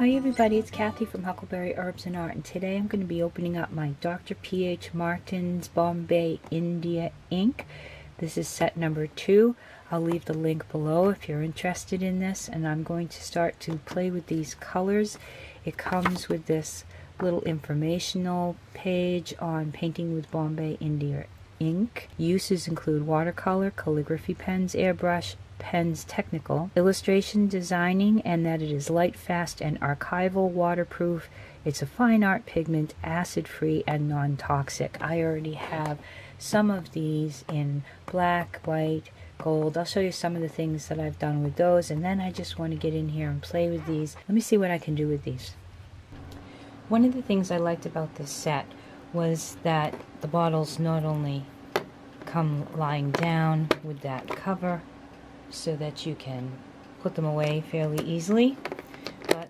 Hi everybody, it's Kathy from Huckleberry Herbs and Art, and today I'm going to be opening up my Dr. PH Martin's Bombay India ink. This is set number 2. I'll leave the link below if you're interested in this, and I'm going to start to play with these colors. It comes with this little informational page on painting with Bombay India ink. Uses include watercolor, calligraphy pens, airbrush, pens technical, illustration designing, and that it is light, fast, and archival, waterproof. It's a fine art pigment, acid-free, and non-toxic. I already have some of these in black, white, gold. I'll show you some of the things that I've done with those, and then I just want to get in here and play with these. Let me see what I can do with these. One of the things I liked about this set was that the bottles not only come lying down with that cover, so that you can put them away fairly easily, but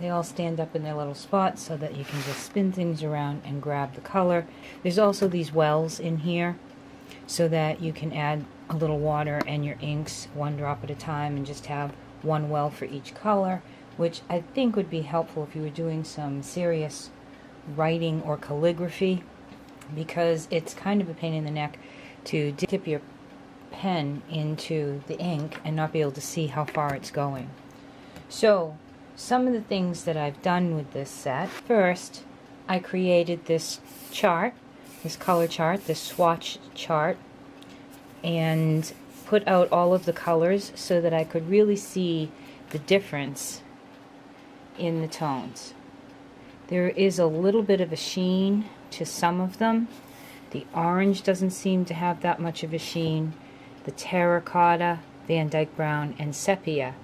they all stand up in their little spots so that you can just spin things around and grab the color. There's also these wells in here so that you can add a little water and your inks one drop at a time and just have one well for each color, which I think would be helpful if you were doing some serious writing or calligraphy, because it's kind of a pain in the neck to dip your pen into the ink and not be able to see how far it's going. So some of the things that I've done with this set: first, I created this chart, this color chart, this swatch chart, and put out all of the colors so that I could really see the difference in the tones. There is a little bit of a sheen to some of them. The orange doesn't seem to have that much of a sheen. The terracotta, Van Dyke Brown, and sepia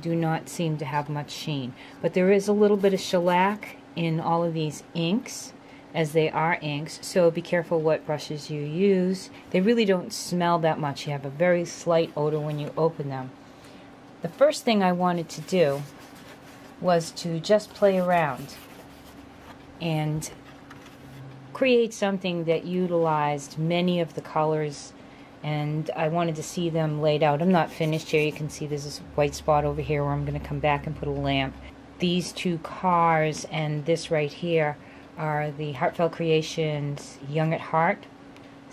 do not seem to have much sheen. But there is a little bit of shellac in all of these inks, as they are inks, so be careful what brushes you use. They really don't smell that much. You have a very slight odor when you open them. The first thing I wanted to do was to just play around and create something that utilized many of the colors, and I wanted to see them laid out. I'm not finished here. You can see there's this white spot over here where I'm going to come back and put a lamp. These two cars and this right here are the Heartfelt Creations Young at Heart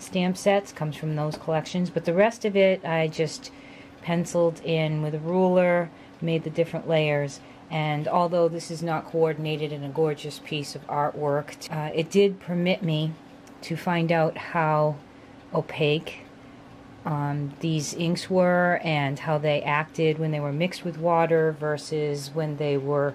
stamp sets. Comes from those collections. But the rest of it I just penciled in with a ruler, made the different layers, and although this is not coordinated in a gorgeous piece of artwork, it did permit me to find out how opaque these inks were and how they acted when they were mixed with water versus when they were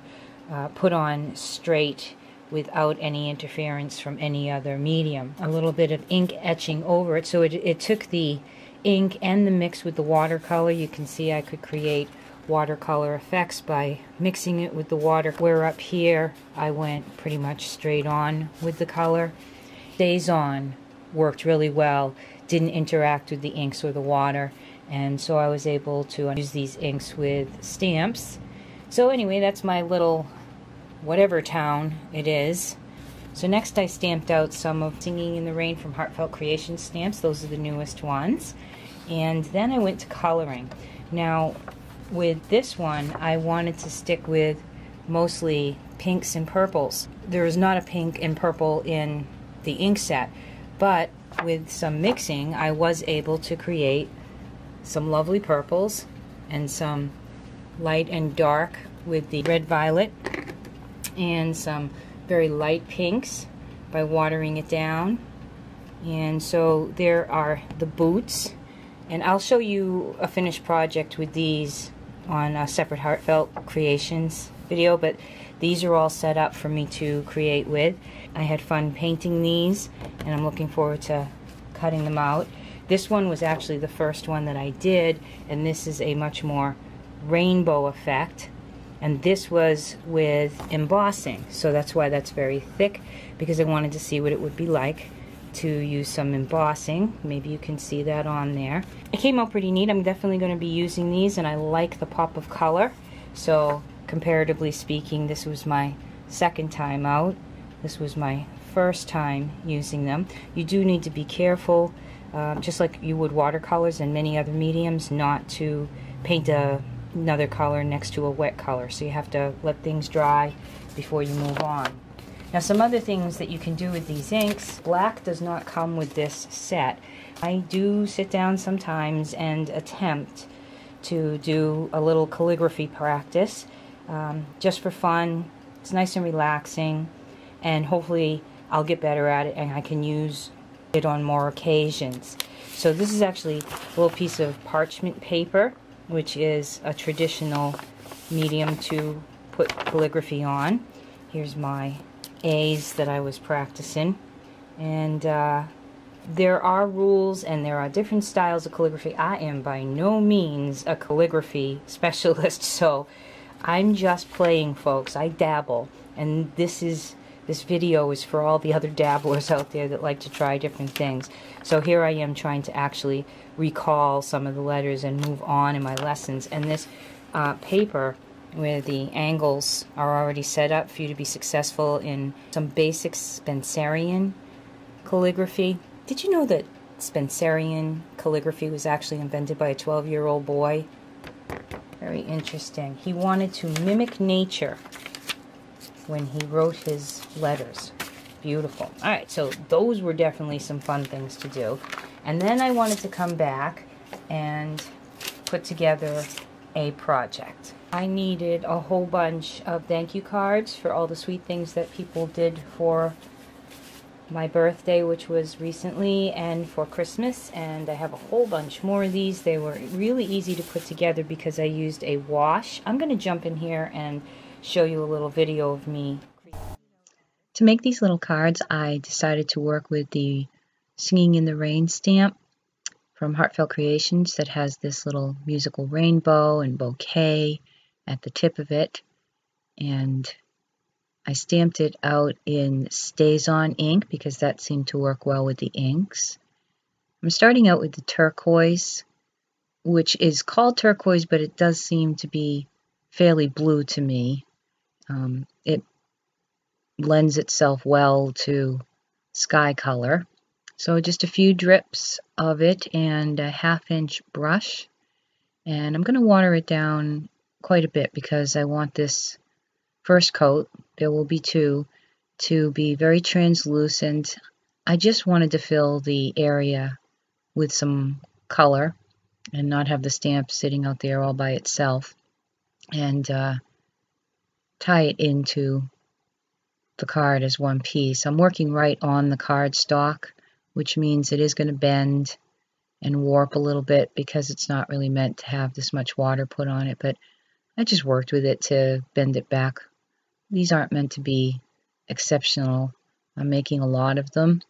put on straight without any interference from any other medium. A little bit of ink etching over it, so it took the ink and the mix with the watercolor. You can see I could create watercolor effects by mixing it with the water, where up here I went pretty much straight on with the color. Stazon worked really well, didn't interact with the inks or the water, and so I was able to use these inks with stamps. So anyway, that's my little whatever town it is. So next I stamped out some of Singing in the Rain from Heartfelt Creations stamps. Those are the newest ones. And then I went to coloring. Now with this one I wanted to stick with mostly pinks and purples. There is not a pink and purple in the ink set, but with some mixing I was able to create some lovely purples and some light and dark with the red violet and some very light pinks by watering it down. And so there are the boots, and I'll show you a finished project with these on a separate Heartfelt Creations video, but these are all set up for me to create with. I had fun painting these, and I'm looking forward to cutting them out. This one was actually the first one that I did, and this is a much more rainbow effect. And this was with embossing, so that's why that's very thick, because I wanted to see what it would be like to use some embossing. Maybe you can see that on there. It came out pretty neat. I'm definitely going to be using these, and I like the pop of color. So comparatively speaking, this was my second time out. This was my first time using them. You do need to be careful, just like you would watercolors and many other mediums, not to paint a another color next to a wet color. So you have to let things dry before you move on. Now, some other things that you can do with these inks. Black does not come with this set. I do sit down sometimes and attempt to do a little calligraphy practice just for fun. It's nice and relaxing, and hopefully I'll get better at it and I can use it on more occasions. So this is actually a little piece of parchment paper, which is a traditional medium to put calligraphy on. Here's my A's that I was practicing, and there are rules and there are different styles of calligraphy. I am by no means a calligraphy specialist, so I'm just playing, folks. I dabble, and this video is for all the other dabblers out there that like to try different things. So here I am trying to actually recall some of the letters and move on in my lessons, and this paper where the angles are already set up for you to be successful in some basic Spencerian calligraphy. Did you know that Spencerian calligraphy was actually invented by a 12-year-old boy? Very interesting. He wanted to mimic nature when he wrote his letters. Beautiful. Alright, so those were definitely some fun things to do. And then I wanted to come back and put together a project. I needed a whole bunch of thank you cards for all the sweet things that people did for my birthday, which was recently, and for Christmas, and I have a whole bunch more of these. They were really easy to put together because I used a wash. I'm going to jump in here and show you a little video of me. To make these little cards, I decided to work with the Singing in the Rain stamp from Heartfelt Creations that has this little musical rainbow and bouquet at the tip of it, and I stamped it out in Stazon ink because that seemed to work well with the inks. I'm starting out with the turquoise, which is called turquoise, but it does seem to be fairly blue to me. It lends itself well to sky color. So just a few drips of it and a 1/2-inch brush. And I'm going to water it down quite a bit because I want this first coat, there will be two, to be very translucent. I just wanted to fill the area with some color and not have the stamp sitting out there all by itself, and tie it into the card as one piece. I'm working right on the card stock, which means it is going to bend and warp a little bit because it's not really meant to have this much water put on it, but I just worked with it to bend it back. These aren't meant to be exceptional. I'm making a lot of them,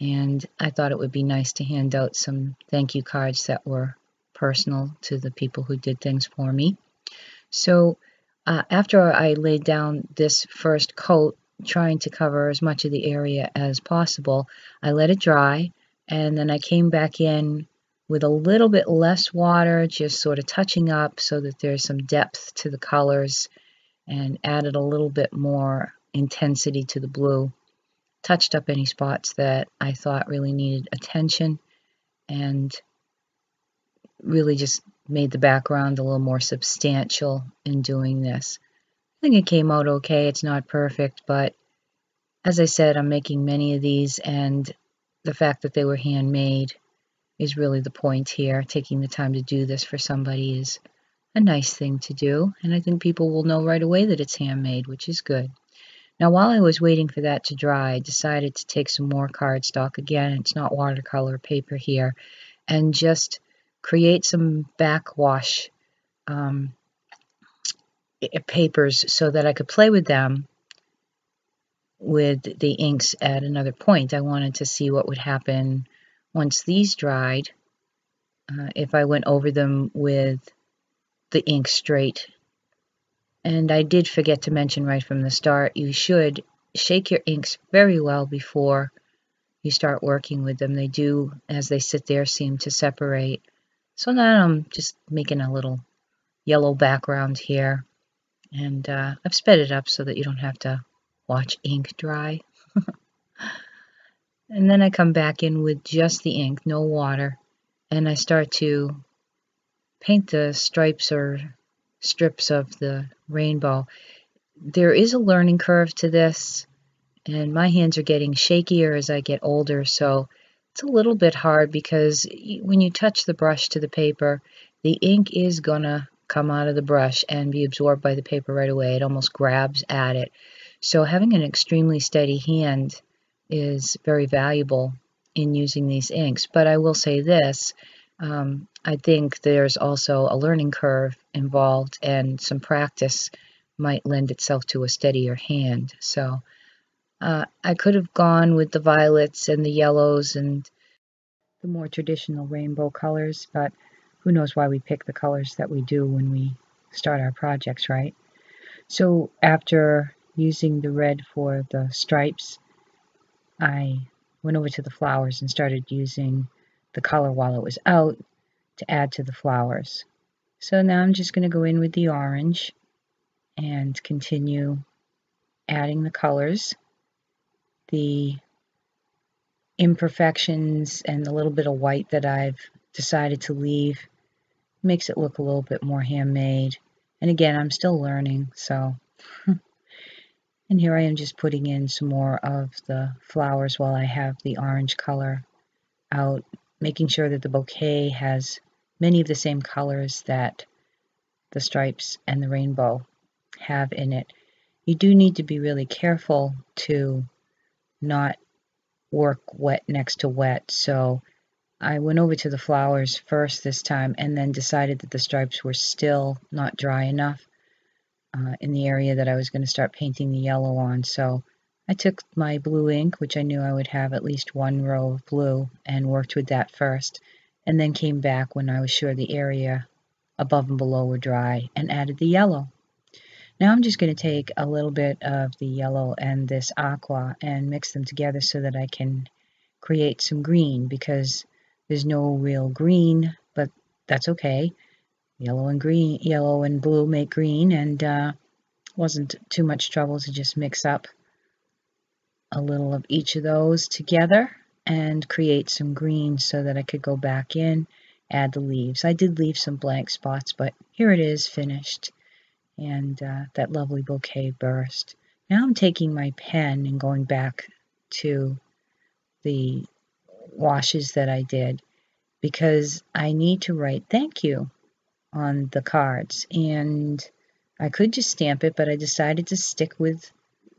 and I thought it would be nice to hand out some thank you cards that were personal to the people who did things for me. So after I laid down this first coat, trying to cover as much of the area as possible, I let it dry, and then I came back in with a little bit less water, just sort of touching up so that there's some depth to the colors, and added a little bit more intensity to the blue. Touched up any spots that I thought really needed attention, and really just made the background a little more substantial in doing this. I think it came out okay. It's not perfect, but as I said, I'm making many of these, and the fact that they were handmade is really the point here. Taking the time to do this for somebody is a nice thing to do, and I think people will know right away that it's handmade, which is good. Now, while I was waiting for that to dry, I decided to take some more cardstock. Again, it's not watercolor paper here, and just create some backwash papers so that I could play with them with the inks at another point. I wanted to see what would happen once these dried, if I went over them with the ink straight. And I did forget to mention right from the start, you should shake your inks very well before you start working with them. They do, as they sit there, seem to separate. So now I'm just making a little yellow background here, and I've sped it up so that you don't have to watch ink dry. And then I come back in with just the ink, no water, and I start to paint the stripes or strips of the rainbow. There is a learning curve to this, and my hands are getting shakier as I get older, so it's a little bit hard because when you touch the brush to the paper, the ink is gonna come out of the brush and be absorbed by the paper right away. It almost grabs at it. So having an extremely steady hand is very valuable in using these inks. But I will say this, I think there's also a learning curve involved, and some practice might lend itself to a steadier hand. So I could have gone with the violets and the yellows and the more traditional rainbow colors, but who knows why we pick the colors that we do when we start our projects, right? So after using the red for the stripes, I went over to the flowers and started using the color while it was out to add to the flowers. So now I'm just going to go in with the orange and continue adding the colors. The imperfections and the little bit of white that I've decided to leave makes it look a little bit more handmade. And again, I'm still learning, so. And here I am just putting in some more of the flowers while I have the orange color out, making sure that the bouquet has many of the same colors that the stripes and the rainbow have in it. You do need to be really careful to not work wet next to wet, so I went over to the flowers first this time and then decided that the stripes were still not dry enough in the area that I was going to start painting the yellow on. So I took my blue ink, which I knew I would have at least one row of blue, and worked with that first, and then came back when I was sure the area above and below were dry and added the yellow. Now I'm just going to take a little bit of the yellow and this aqua and mix them together so that I can create some green, because there's no real green, but that's okay. Yellow and blue make green, and wasn't too much trouble to just mix up a little of each of those together and create some green so that I could go back in, add the leaves. I did leave some blank spots, but here it is finished, and that lovely bouquet burst. Now I'm taking my pen and going back to the washes that I did, because I need to write thank you on the cards, and I could just stamp it, but I decided to stick with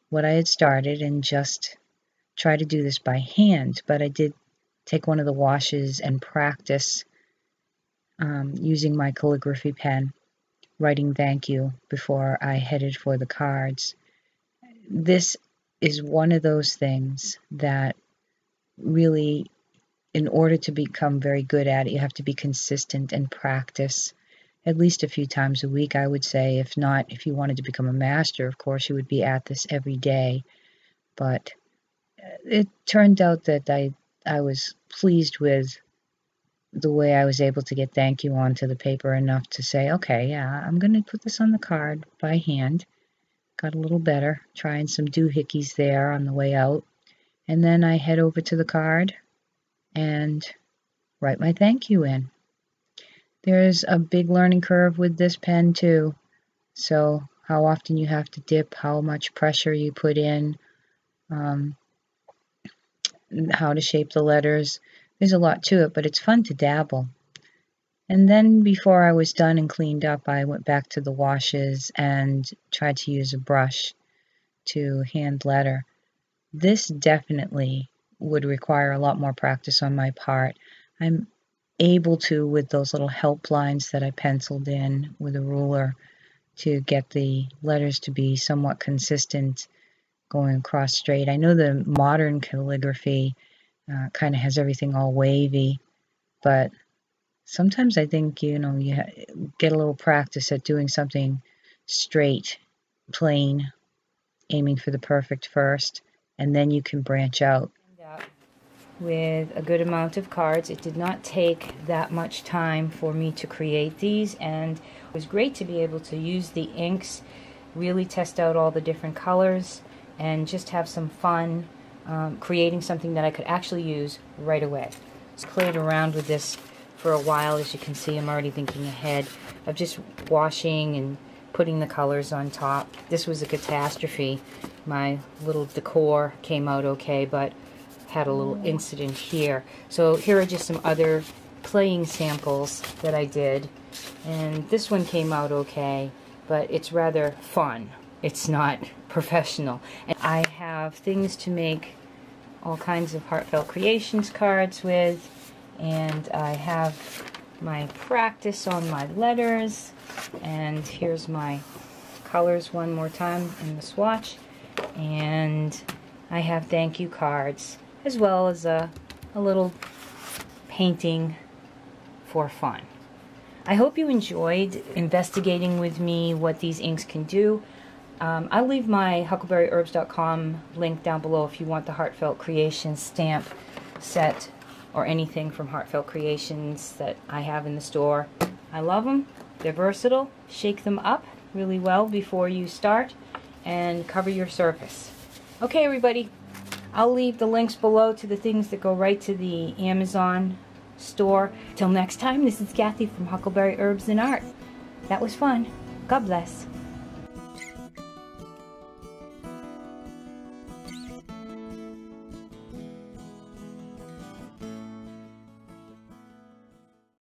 what I had started and just try to do this by hand. But I did take one of the washes and practice using my calligraphy pen, writing thank you before I headed for the cards. This is one of those things that really, in order to become very good at it, you have to be consistent and practice at least a few times a week, I would say. If not, if you wanted to become a master, of course, you would be at this every day. But it turned out that I was pleased with the way I was able to get thank you onto the paper enough to say, okay, yeah, I'm going to put this on the card by hand. Got a little better, trying some doohickeys there on the way out. And then I head over to the card and write my thank you in. There's a big learning curve with this pen too. So how often you have to dip, how much pressure you put in, how to shape the letters. There's a lot to it, but it's fun to dabble. And then before I was done and cleaned up, I went back to the washes and tried to use a brush to hand letter. This definitely would require a lot more practice on my part. I'm able to, with those little help lines that I penciled in with a ruler, to get the letters to be somewhat consistent going across straight. I know the modern calligraphy kind of has everything all wavy, but sometimes I think, you know, you get a little practice at doing something straight, plain, aiming for the perfect first, and then you can branch out. With a good amount of cards. It did not take that much time for me to create these, and it was great to be able to use the inks, really test out all the different colors, and just have some fun creating something that I could actually use right away. Just played around with this for a while. As you can see, I'm already thinking ahead of just washing and putting the colors on top. This was a catastrophe. My little decor came out okay, but had a little incident here. So here are just some other playing samples that I did, and this one came out okay, but it's rather fun. It's not professional. And I have things to make all kinds of Heartfelt Creations cards with, and I have my practice on my letters, and here's my colors one more time in the swatch, and I have thank you cards as well as a little painting for fun. I hope you enjoyed investigating with me what these inks can do. I'll leave my HuckleberryHerbs.com link down below if you want the Heartfelt Creations stamp set or anything from Heartfelt Creations that I have in the store. I love them. They're versatile. Shake them up really well before you start and cover your surface. Okay, everybody, I'll leave the links below to the things that go right to the Amazon store. Till next time, this is Kathy from Huckleberry Herbs and Art. That was fun. God bless.